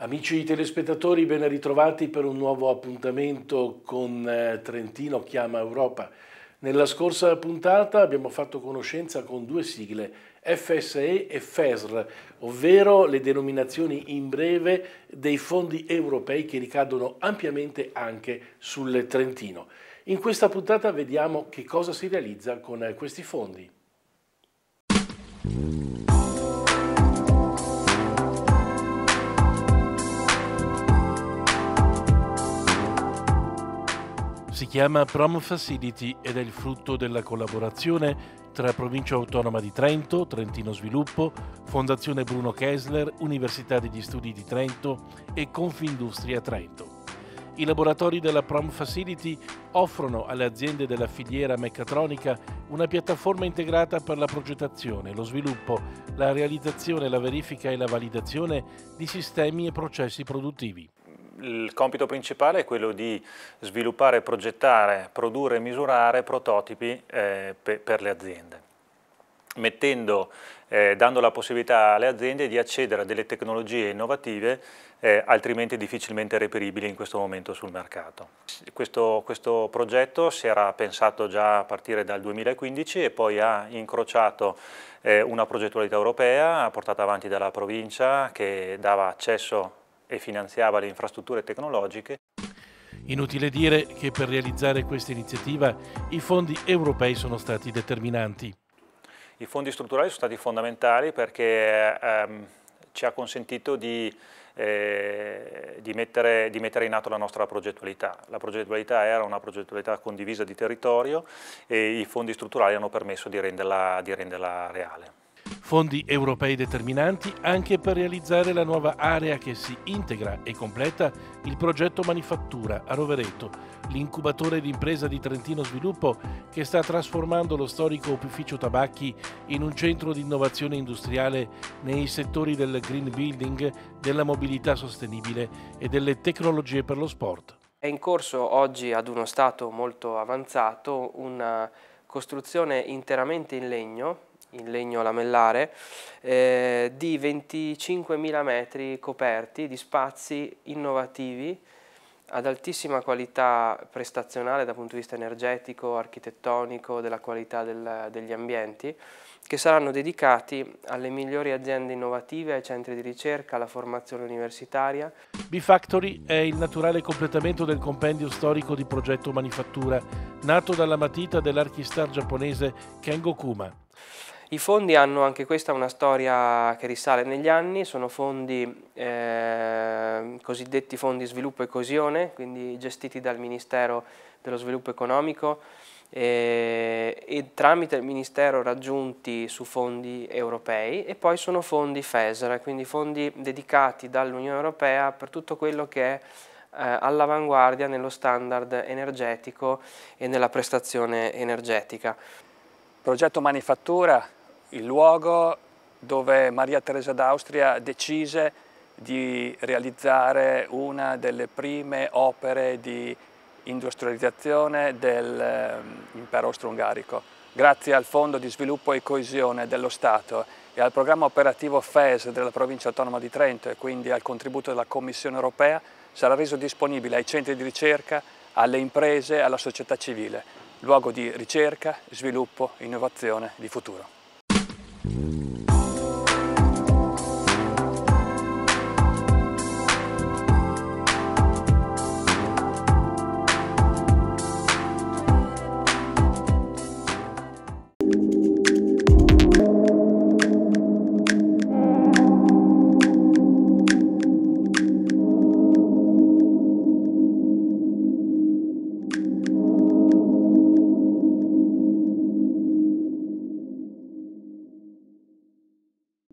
Amici telespettatori, ben ritrovati per un nuovo appuntamento con Trentino Chiama Europa. Nella scorsa puntata abbiamo fatto conoscenza con due sigle, FSE e FESR, ovvero le denominazioni in breve dei fondi europei che ricadono ampiamente anche sul Trentino. In questa puntata vediamo che cosa si realizza con questi fondi. Si chiama Prom Facility ed è il frutto della collaborazione tra Provincia Autonoma di Trento, Trentino Sviluppo, Fondazione Bruno Kessler, Università degli Studi di Trento e Confindustria Trento. I laboratori della Prom Facility offrono alle aziende della filiera meccatronica una piattaforma integrata per la progettazione, lo sviluppo, la realizzazione, la verifica e la validazione di sistemi e processi produttivi. Il compito principale è quello di sviluppare, progettare, produrre e misurare prototipi per le aziende, dando la possibilità alle aziende di accedere a delle tecnologie innovative altrimenti difficilmente reperibili in questo momento sul mercato. Questo progetto si era pensato già a partire dal 2015 e poi ha incrociato una progettualità europea portata avanti dalla provincia che dava accesso e finanziava le infrastrutture tecnologiche. Inutile dire che per realizzare questa iniziativa i fondi europei sono stati determinanti. I fondi strutturali sono stati fondamentali perché ci ha consentito di mettere in atto la nostra progettualità. La progettualità era una progettualità condivisa di territorio e i fondi strutturali hanno permesso di renderla reale. Fondi europei determinanti anche per realizzare la nuova area che si integra e completa il progetto Manifattura a Rovereto, l'incubatore d'impresa di Trentino Sviluppo che sta trasformando lo storico opificio tabacchi in un centro di innovazione industriale nei settori del green building, della mobilità sostenibile e delle tecnologie per lo sport. È in corso oggi, ad uno stato molto avanzato, una costruzione interamente in legno lamellare, di 25.000 metri coperti di spazi innovativi ad altissima qualità prestazionale dal punto di vista energetico, architettonico, della qualità degli ambienti, che saranno dedicati alle migliori aziende innovative, ai centri di ricerca, alla formazione universitaria. B-Factory è il naturale completamento del compendio storico di progetto Manifattura, nato dalla matita dell'archistar giapponese Kengo Kuma. I fondi hanno anche questa una storia che risale negli anni, sono fondi cosiddetti fondi sviluppo e coesione, quindi gestiti dal Ministero dello Sviluppo Economico e tramite il Ministero raggiunti su fondi europei, e poi sono fondi FESR, quindi fondi dedicati dall'Unione Europea per tutto quello che è all'avanguardia nello standard energetico e nella prestazione energetica. Progetto Manifattura, il luogo dove Maria Teresa d'Austria decise di realizzare una delle prime opere di industrializzazione dell'impero austro-ungarico. Grazie al Fondo di Sviluppo e Coesione dello Stato e al programma operativo FES della Provincia Autonoma di Trento e quindi al contributo della Commissione europea, sarà reso disponibile ai centri di ricerca, alle imprese e alla società civile, luogo di ricerca, sviluppo, innovazione di futuro.